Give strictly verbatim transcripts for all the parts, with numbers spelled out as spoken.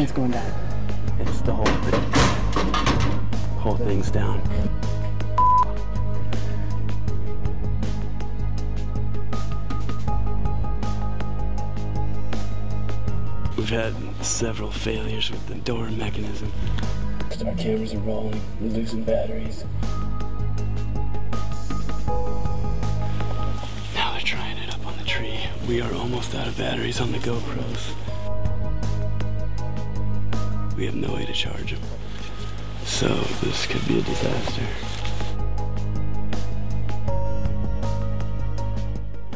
and it's going down. It's the whole thing. Whole thing's down. We've had several failures with the door mechanism. Our cameras are rolling, we're losing batteries. Now they're trying it up on the tree. We are almost out of batteries on the GoPros. We have no way to charge them. So this could be a disaster.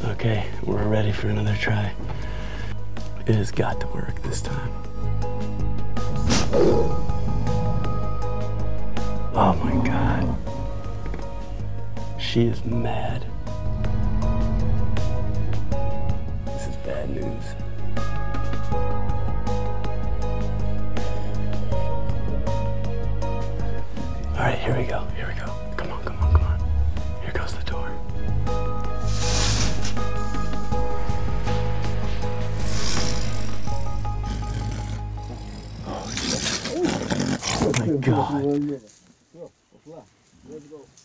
Okay, we're ready for another try. It has got to work this time. Oh my God. She is mad. This is bad news. All right, here we go, here we go. Come on, come on, come on. Here goes the door. Oh my God.